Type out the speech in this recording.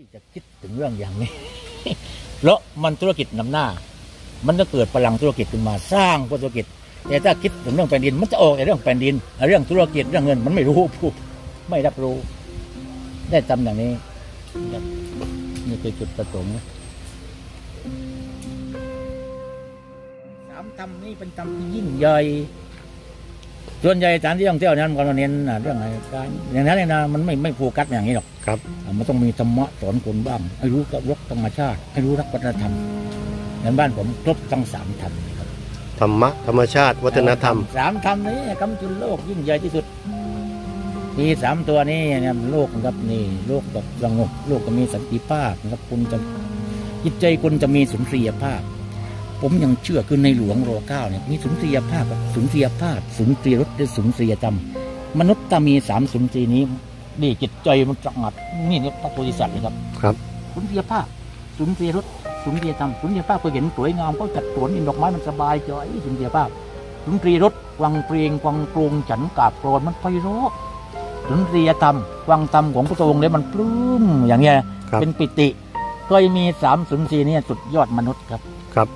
ที่จะคิดถึงเรื่องอย่างนี้ แล้วมันธุรกิจนำหน้ามันจะเกิดพลังธุรกิจขึ้นมาสร้างธุรกิจแต่ถ้าคิดถึงเรื่องแผ่นดินมันจะออกในเรื่องแผ่นดินเรื่องธุรกิจเรื่องเงินมันไม่รู้พูดไม่รับรู้ได้จำอย่างนี้นี่คือจุดประสงค์สามธรรมนี่เป็นธรรมที่ยิ่งใหญ่ส่วนใหญ่สถานที่ท่องเที่ยวนั้นก็เน้นเรื่องอะไรการอย่างนั้นเลยนะมันไม่โฟกัสอย่างนี้หรอกครับมันต้องมีธรรมะสอนคนบ้างให้รู้กับรกธรรมชาติให้รู้รักวัฒนธรรมในบ้านผมครบทั้งสามธรรมครับธรรมะธรรมชาติวัฒนธรรมสามธรรมนี้กำจุนโลกยิ่งใหญ่ที่สุดมีสามตัวนี้เนี่ยโลกครับนี่โลกแบบสงบโลกก็มีสันติภาพนะครับคุณจะจิตใจคุณจะมีสุนทรียภาพผมยังเชื่อคือในหลวงรอเก้าเนี่ยมีสุนทรียภาพกับสุนทรียภาพสุนทรียรสและสุนทรียธรรมมนุษย์จะมีสามสุนทรีนี้ดีจิตใจมันสงบนี่เนี่ยพระโพธิสัตว์เลยครับครับสุนทรียภาพสุนทรียรสสุนทรียธรรมสุนทรียภาพเคยเห็นสวยงามเขาจัดสวนดอกไม้มันสบายใจสุนทรียภาพสุนทรียรสวังเพลงวังกลงฉันกาบกรอนมันไพเราะสุนทรียธรรมวังธรรมของพระองค์เลยมันปลื้มอย่างเงี้ยเป็นปิติเคยมีสามสุนทรียนี่สุดยอดมนุษย์ครับครับ